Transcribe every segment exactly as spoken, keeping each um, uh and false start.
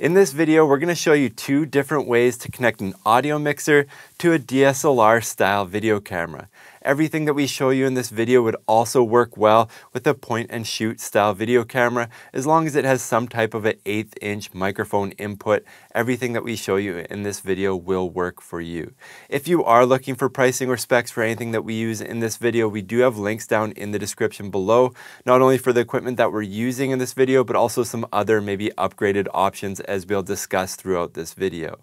In this video, we're going to show you two different ways to connect an audio mixer to a D S L R style video camera. Everything that we show you in this video would also work well with a point and shoot style video camera, as long as it has some type of an eighth inch microphone input. Everything that we show you in this video will work for you. If you are looking for pricing or specs for anything that we use in this video, we do have links down in the description below, not only for the equipment that we're using in this video, but also some other maybe upgraded options as we'll discuss throughout this video.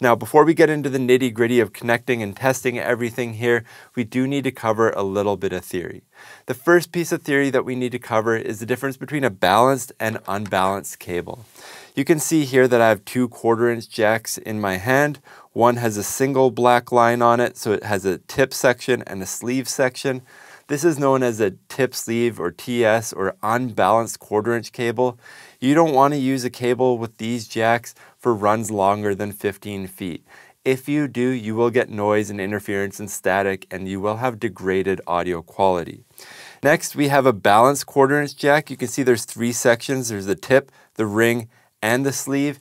Now, before we get into the nitty-gritty of connecting and testing everything here, we do need to cover a little bit of theory. The first piece of theory that we need to cover is the difference between a balanced and unbalanced cable. You can see here that I have two quarter-inch jacks in my hand. One has a single black line on it, so it has a tip section and a sleeve section. This is known as a tip sleeve or T S or unbalanced quarter-inch cable. You don't want to use a cable with these jacks for runs longer than fifteen feet. If you do, you will get noise and interference and static, and you will have degraded audio quality. Next, we have a balanced quarter-inch jack. You can see there's three sections. There's the tip, the ring, and the sleeve.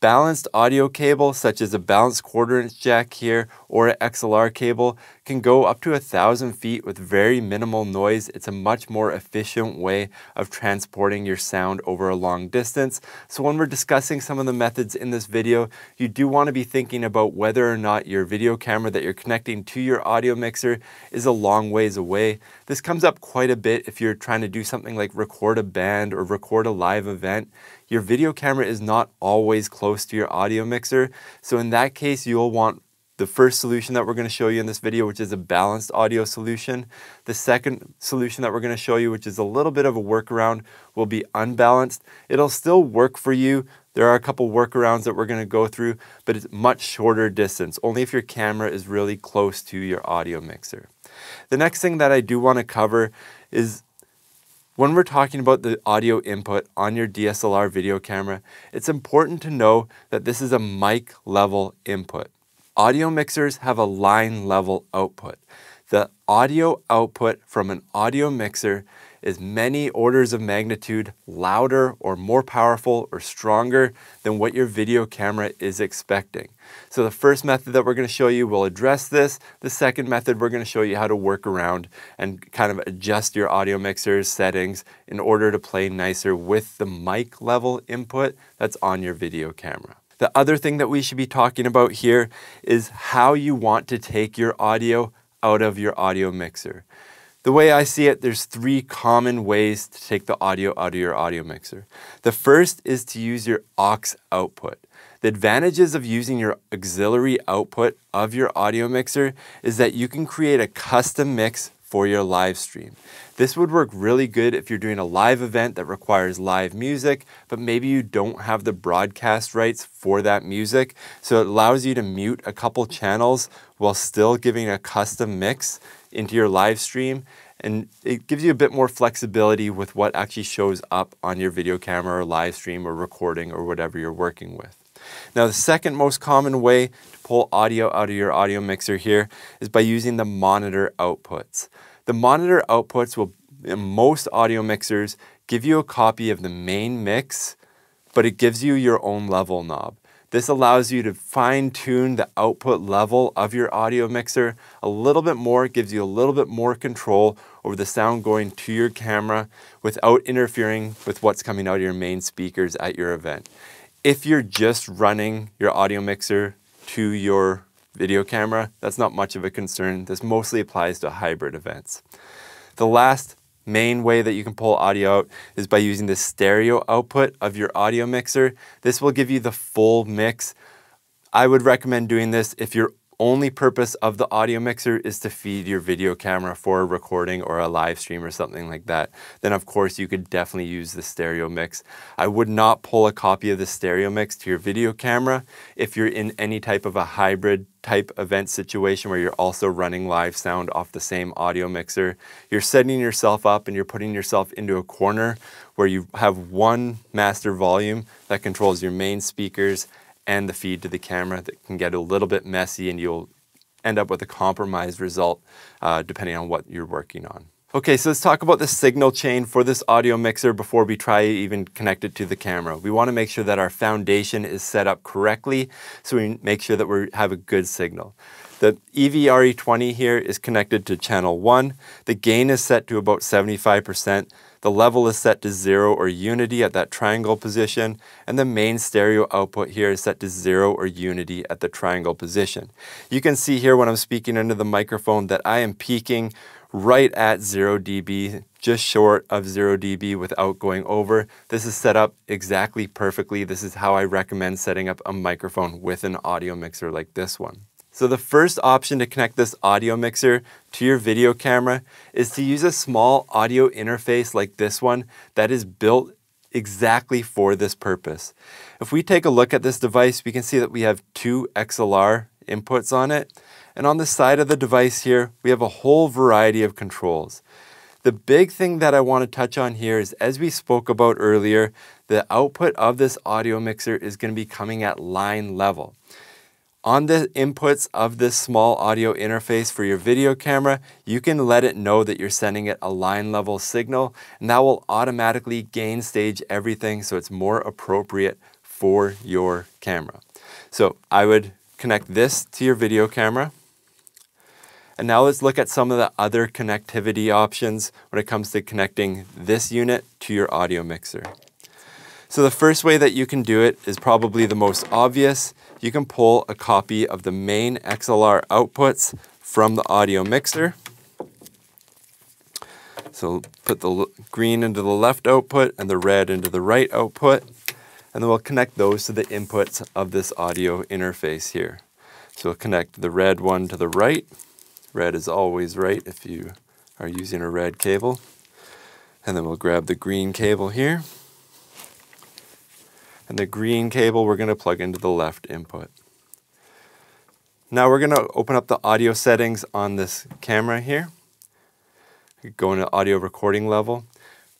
Balanced audio cable, such as a balanced quarter-inch jack here or an X L R cable, can go up to a thousand feet with very minimal noise. It's a much more efficient way of transporting your sound over a long distance. So when we're discussing some of the methods in this video, you do want to be thinking about whether or not your video camera that you're connecting to your audio mixer is a long ways away. This comes up quite a bit if you're trying to do something like record a band or record a live event. Your video camera is not always close to your audio mixer. So in that case, you'll want the first solution that we're going to show you in this video, which is a balanced audio solution. The second solution that we're going to show you, which is a little bit of a workaround, will be unbalanced. It'll still work for you. There are a couple workarounds that we're going to go through, but it's much shorter distance, only if your camera is really close to your audio mixer. The next thing that I do want to cover is when we're talking about the audio input on your D S L R video camera, it's important to know that this is a mic level input. Audio mixers have a line level output. The audio output from an audio mixer is many orders of magnitude louder or more powerful or stronger than what your video camera is expecting. So the first method that we're going to show you will address this. The second method, we're going to show you how to work around and kind of adjust your audio mixer's settings in order to play nicer with the mic level input that's on your video camera. The other thing that we should be talking about here is how you want to take your audio out of your audio mixer. The way I see it, there's three common ways to take the audio out of your audio mixer. The first is to use your aux output. The advantages of using your auxiliary output of your audio mixer is that you can create a custom mix for your live stream. This would work really good if you're doing a live event that requires live music, but maybe you don't have the broadcast rights for that music. So it allows you to mute a couple channels while still giving a custom mix into your live stream. And it gives you a bit more flexibility with what actually shows up on your video camera or live stream or recording or whatever you're working with. Now, the second most common way to pull audio out of your audio mixer here is by using the monitor outputs. The monitor outputs will, in most audio mixers, give you a copy of the main mix, but it gives you your own level knob. This allows you to fine-tune the output level of your audio mixer a little bit more. It gives you a little bit more control over the sound going to your camera without interfering with what's coming out of your main speakers at your event. If you're just running your audio mixer to your video camera, that's not much of a concern. This mostly applies to hybrid events. The last main way that you can pull audio out is by using the stereo output of your audio mixer. This will give you the full mix. I would recommend doing this if your only purpose of the audio mixer is to feed your video camera for a recording or a live stream or something like that. Then of course you could definitely use the stereo mix. I would not pull a copy of the stereo mix to your video camera if you're in any type of a hybrid type event situation where you're also running live sound off the same audio mixer. You're setting yourself up and you're putting yourself into a corner where you have one master volume that controls your main speakers and the feed to the camera. That can get a little bit messy and you'll end up with a compromised result uh, depending on what you're working on. Okay, so let's talk about the signal chain for this audio mixer before we try even connect it to the camera. We want to make sure that our foundation is set up correctly, so we make sure that we have a good signal. The E V R E twenty here is connected to channel one. The gain is set to about seventy-five percent. The level is set to zero or unity at that triangle position, and the main stereo output here is set to zero or unity at the triangle position. You can see here when I'm speaking into the microphone that I am peaking right at zero D B, just short of zero D B without going over. This is set up exactly perfectly. This is how I recommend setting up a microphone with an audio mixer like this one. So the first option to connect this audio mixer to your video camera is to use a small audio interface like this one that is built exactly for this purpose. If we take a look at this device, we can see that we have two X L R inputs on it. And on the side of the device here, we have a whole variety of controls. The big thing that I want to touch on here is, as we spoke about earlier, the output of this audio mixer is going to be coming at line level. On the inputs of this small audio interface for your video camera, you can let it know that you're sending it a line level signal, and that will automatically gain stage everything so it's more appropriate for your camera. So I would connect this to your video camera. And now let's look at some of the other connectivity options when it comes to connecting this unit to your audio mixer. So the first way that you can do it is probably the most obvious. You can pull a copy of the main X L R outputs from the audio mixer. So put the green into the left output and the red into the right output. And then we'll connect those to the inputs of this audio interface here. So we'll connect the red one to the right. Red is always right if you are using a red cable. And then we'll grab the green cable here. And the green cable we're going to plug into the left input. Now we're going to open up the audio settings on this camera here. Go into audio recording level.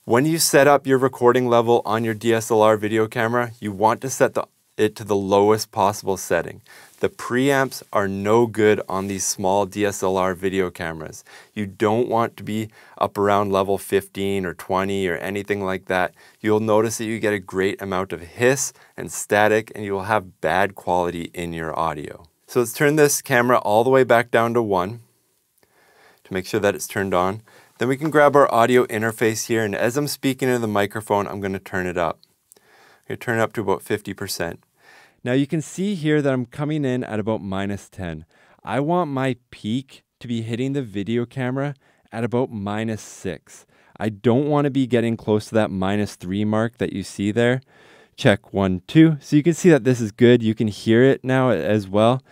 When you set up your recording level on your D S L R video camera, you want to set the, it to the lowest possible setting. The preamps are no good on these small D S L R video cameras. You don't want to be up around level fifteen or twenty or anything like that. You'll notice that you get a great amount of hiss and static, and you will have bad quality in your audio. So let's turn this camera all the way back down to one to make sure that it's turned on. Then we can grab our audio interface here, and as I'm speaking into the microphone, I'm going to turn it up. I'm going to turn it up to about fifty percent. Now you can see here that I'm coming in at about minus ten. I want my peak to be hitting the video camera at about minus six. I don't want to be getting close to that minus three mark that you see there. Check one, two. So you can see that this is good. You can hear it now as well.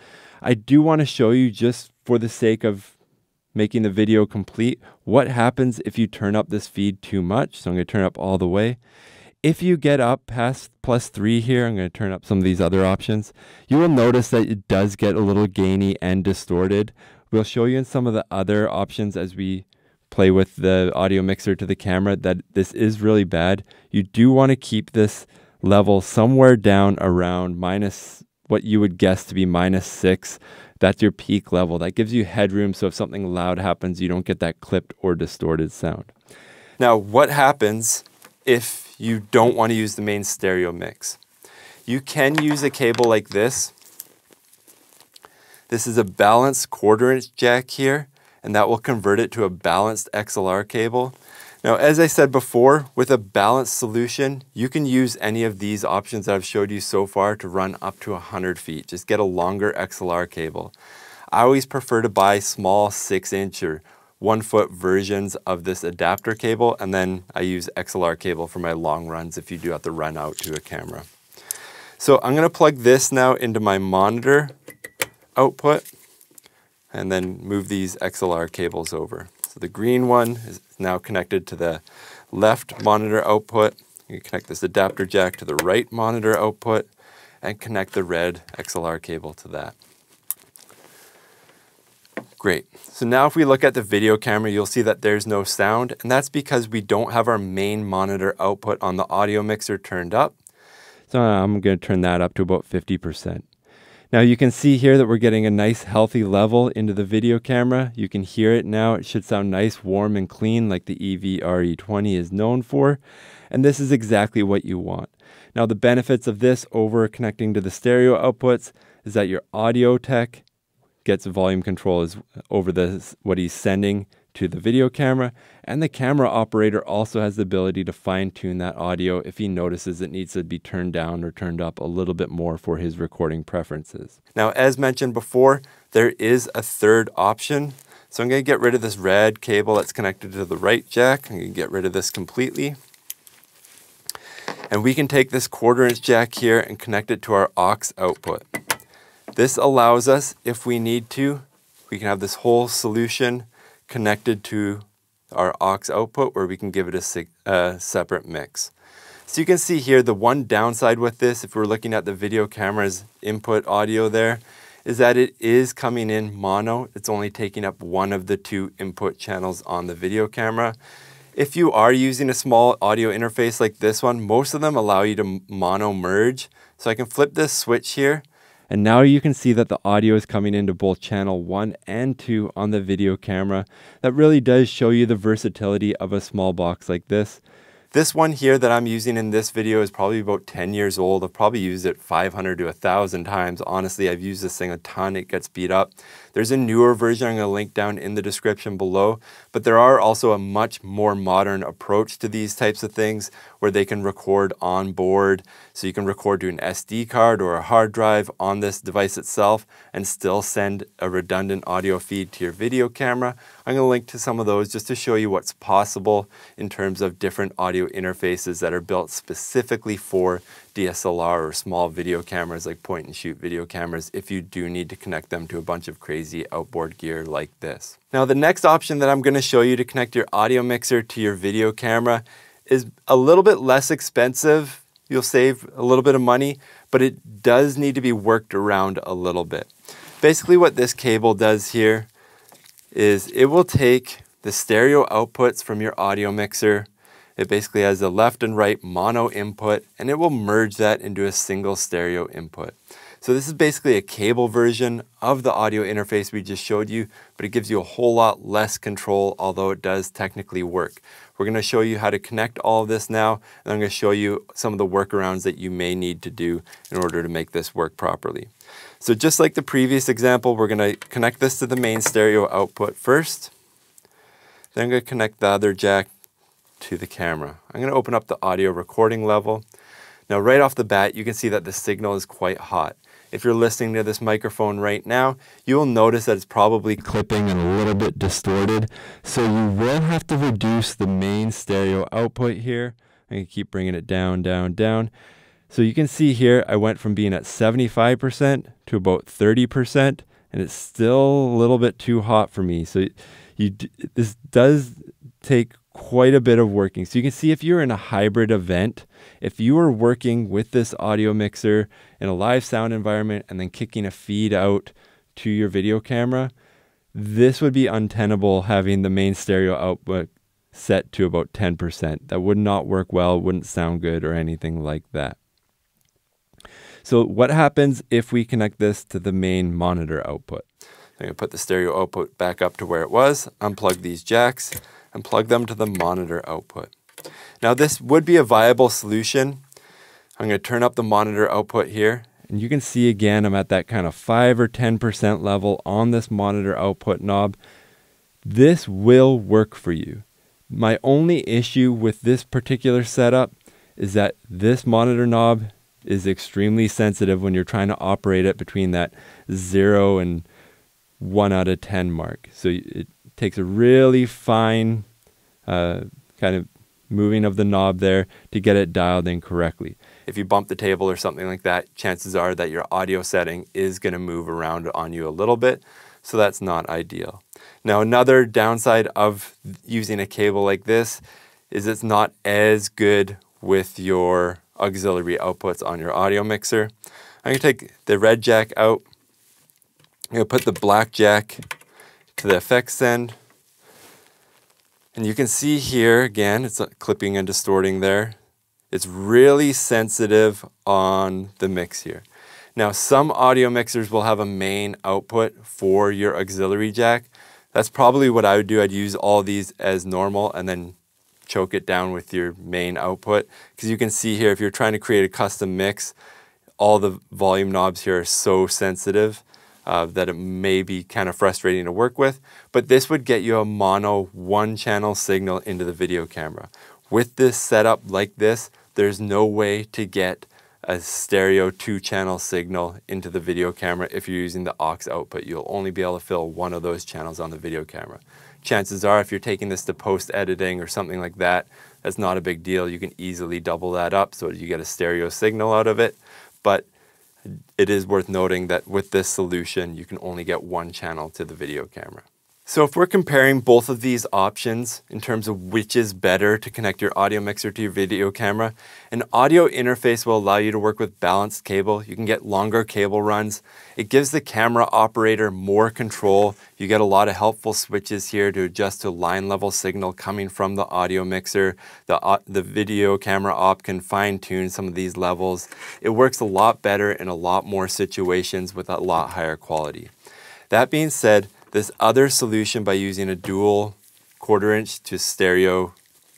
I do want to show you, just for the sake of making the video complete, what happens if you turn up this feed too much. So I'm going to turn up all the way. If you get up past plus three here, I'm going to turn up some of these other options. You will notice that it does get a little gainy and distorted. We'll show you in some of the other options as we play with the audio mixer to the camera that this is really bad. You do want to keep this level somewhere down around minus what you would guess to be minus six. That's your peak level. That gives you headroom, so if something loud happens, you don't get that clipped or distorted sound. Now, what happens if you don't want to use the main stereo mix? You can use a cable like this. This is a balanced quarter inch jack here, and that will convert it to a balanced X L R cable. Now, as I said before, with a balanced solution, you can use any of these options that I've showed you so far to run up to one hundred feet. Just get a longer X L R cable. I always prefer to buy small six inch or one foot versions of this adapter cable, and then I use X L R cable for my long runs if you do have to run out to a camera. So I'm going to plug this now into my monitor output and then move these X L R cables over. So the green one is now connected to the left monitor output. You connect this adapter jack to the right monitor output and connect the red X L R cable to that. Great. So now if we look at the video camera, you'll see that there's no sound, and that's because we don't have our main monitor output on the audio mixer turned up. So I'm going to turn that up to about fifty percent. Now you can see here that we're getting a nice healthy level into the video camera. You can hear it now. It should sound nice, warm, and clean like the E V R E twenty is known for. And this is exactly what you want. Now the benefits of this over connecting to the stereo outputs is that your audio tech gets volume control is over this, what he's sending to the video camera, and the camera operator also has the ability to fine-tune that audio if he notices it needs to be turned down or turned up a little bit more for his recording preferences. Now, as mentioned before, there is a third option. So I'm going to get rid of this red cable that's connected to the right jack. I'm going to get rid of this completely. And we can take this quarter inch jack here and connect it to our aux output. This allows us, if we need to, we can have this whole solution connected to our aux output where we can give it a uh, separate mix. So you can see here the one downside with this, if we're looking at the video camera's input audio there, is that it is coming in mono. It's only taking up one of the two input channels on the video camera. If you are using a small audio interface like this one, most of them allow you to mono merge. So I can flip this switch here. And now you can see that the audio is coming into both channel one and two on the video camera. That really does show you the versatility of a small box like this. This one here that I'm using in this video is probably about ten years old. I've probably used it five hundred to one thousand times. Honestly, I've used this thing a ton. It gets beat up. There's a newer version I'm going to link down in the description below, but there are also a much more modern approach to these types of things where they can record on board. So you can record to an S D card or a hard drive on this device itself and still send a redundant audio feed to your video camera. I'm going to link to some of those just to show you what's possible in terms of different audio interfaces that are built specifically for D S L R or small video cameras like point and shoot video cameras if you do need to connect them to a bunch of crazy outboard gear like this. Now the next option that I'm going to show you to connect your audio mixer to your video camera is a little bit less expensive. You'll save a little bit of money, but it does need to be worked around a little bit. Basically what this cable does here is it will take the stereo outputs from your audio mixer. It basically has a left and right mono input, and it will merge that into a single stereo input. So this is basically a cable version of the audio interface we just showed you, but it gives you a whole lot less control, although it does technically work. We're going to show you how to connect all of this now, and I'm going to show you some of the workarounds that you may need to do in order to make this work properly. So just like the previous example, we're going to connect this to the main stereo output first. Then I'm going to connect the other jack to the camera. I'm going to open up the audio recording level. Now right off the bat you can see that the signal is quite hot. If you're listening to this microphone right now, you will notice that it's probably clipping and a little bit distorted. So you will have to reduce the main stereo output here. I'm going to keep bringing it down, down, down. So you can see here I went from being at seventy-five percent to about thirty percent, and it's still a little bit too hot for me. So you, this does take quite a bit of working. So you can see if you're in a hybrid event, if you are working with this audio mixer in a live sound environment and then kicking a feed out to your video camera, this would be untenable having the main stereo output set to about ten percent. That would not work well, wouldn't sound good or anything like that. So what happens if we connect this to the main monitor output? I'm going to put the stereo output back up to where it was, unplug these jacks, and plug them to the monitor output. Now this would be a viable solution. I'm going to turn up the monitor output here, and you can see again I'm at that kind of five or ten percent level on this monitor output knob. This will work for you. My only issue with this particular setup is that this monitor knob is extremely sensitive when you're trying to operate it between that zero and one out of ten mark. So it takes a really fine uh, kind of moving of the knob there to get it dialed in correctly. If you bump the table or something like that, chances are that your audio setting is going to move around on you a little bit, so that's not ideal. Now another downside of using a cable like this is it's not as good with your auxiliary outputs on your audio mixer. I'm going to take the red jack out, I'm going to put the black jack to the effects end. And you can see here, again, it's clipping and distorting there. It's really sensitive on the mix here. Now, some audio mixers will have a main output for your auxiliary jack. That's probably what I would do. I'd use all these as normal and then choke it down with your main output. Because you can see here, if you're trying to create a custom mix, all the volume knobs here are so sensitive uh, that it may be kind of frustrating to work with. But this would get you a mono one channel signal into the video camera. With this setup like this, there's no way to get a stereo two channel signal into the video camera if you're using the aux output. You'll only be able to fill one of those channels on the video camera. Chances are, if you're taking this to post editing or something like that, that's not a big deal. You can easily double that up so you get a stereo signal out of it. But it is worth noting that with this solution, you can only get one channel to the video camera. So if we're comparing both of these options in terms of which is better to connect your audio mixer to your video camera, an audio interface will allow you to work with balanced cable. You can get longer cable runs. It gives the camera operator more control. You get a lot of helpful switches here to adjust to line level signal coming from the audio mixer. The, uh, the video camera op can fine tune some of these levels. It works a lot better in a lot more situations with a lot higher quality. That being said, this other solution, by using a dual quarter inch to stereo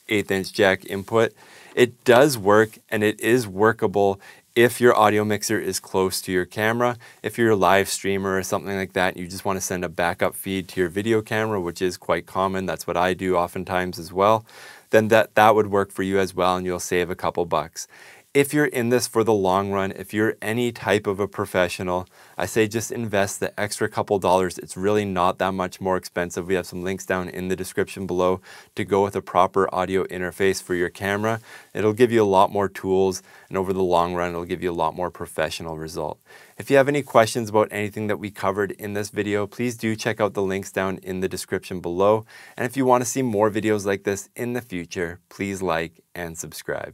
eighth inch jack input, it does work, and it is workable if your audio mixer is close to your camera. If you're a live streamer or something like that, you just want to send a backup feed to your video camera, which is quite common. That's what I do oftentimes as well. Then that, that would work for you as well, and you'll save a couple bucks. If you're in this for the long run, if you're any type of a professional, I say just invest the extra couple dollars. It's really not that much more expensive. We have some links down in the description below to go with a proper audio interface for your camera. It'll give you a lot more tools, and over the long run, it'll give you a lot more professional result. If you have any questions about anything that we covered in this video, please do check out the links down in the description below. And if you want to see more videos like this in the future, please like and subscribe.